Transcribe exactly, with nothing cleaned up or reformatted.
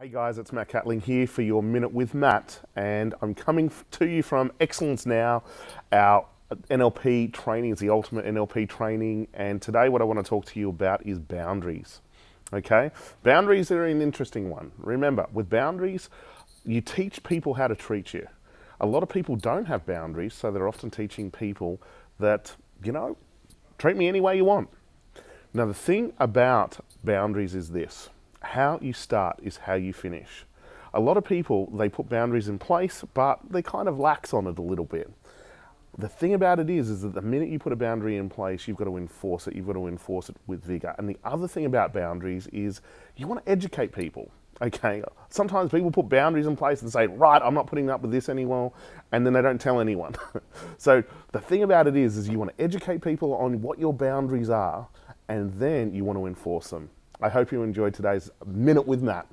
Hey guys, it's Matt Catling here for your Minute with Matt, and I'm coming to you from Excellence Now, our N L P training. It's the ultimate N L P training, and today what I want to talk to you about is boundaries. Okay, boundaries are an interesting one. Remember, with boundaries, you teach people how to treat you. A lot of people don't have boundaries, so they're often teaching people that, you know, treat me any way you want. Now the thing about boundaries is this. How you start is how you finish. A lot of people, they put boundaries in place, but they kind of lax on it a little bit. The thing about it is, is that the minute you put a boundary in place, you've got to enforce it. You've got to enforce it with vigor. And the other thing about boundaries is you want to educate people, okay? Sometimes people put boundaries in place and say, right, I'm not putting up with this anymore, and then they don't tell anyone. So the thing about it is, is you want to educate people on what your boundaries are, and then you want to enforce them. I hope you enjoyed today's Minute with Matt.